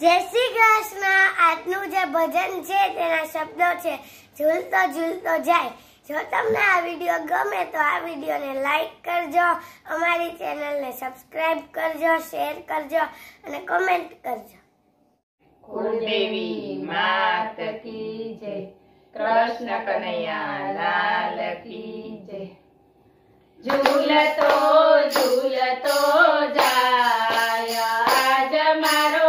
જય શ્રી કૃષ્ણ। આજનું જે ભજન છે તેના શબ્દો છે ઝૂલતો ઝૂલતો જાય। જો તમને આ વિડીયો ગમે તો આ વિડીયોને લાઈક કરજો, અમારી ચેનલને સબસ્ક્રાઇબ કરજો, શેર કરજો અને કોમેન્ટ કરજો। કુળદેવી માત કી જય, કૃષ્ણ કનૈયા લાલ કી જય। ઝૂલતો ઝૂલતો જાય, આજ મારો